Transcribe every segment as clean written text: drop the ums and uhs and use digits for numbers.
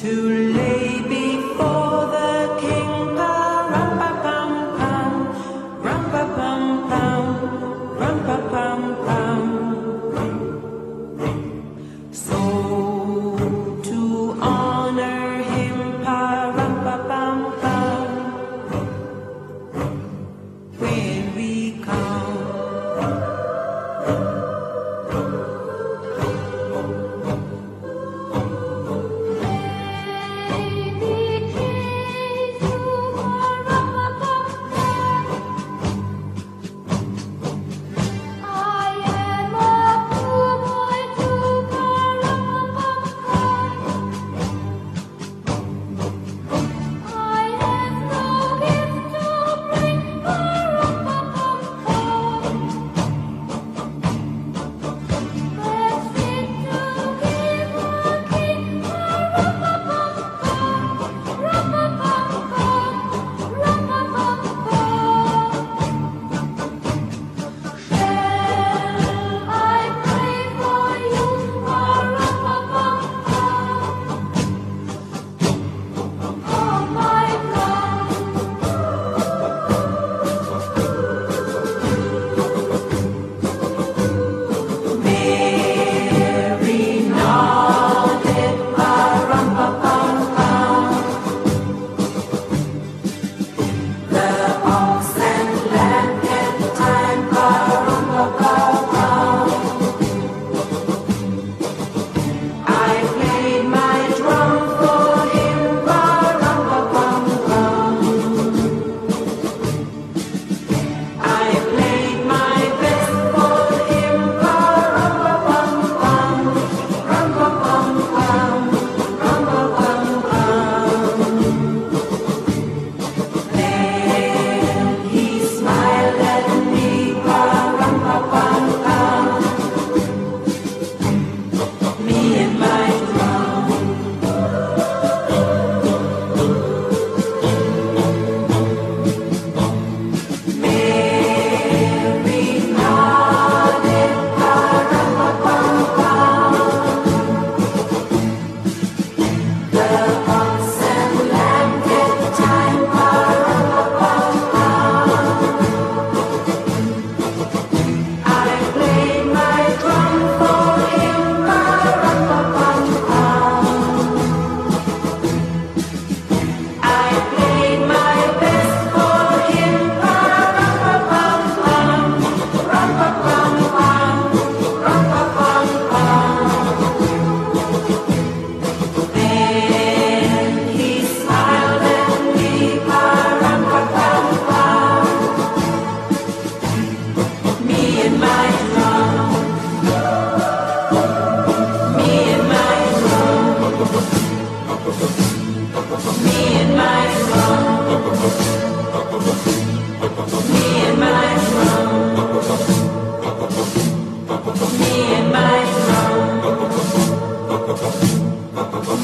to lay before the king. Pa-rum-pa-pum pum, rum-pa-pum pum, rum-pa-pum pum. So to honor him, pa-rum-pa-pum pum, when we come.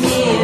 Me and my drum.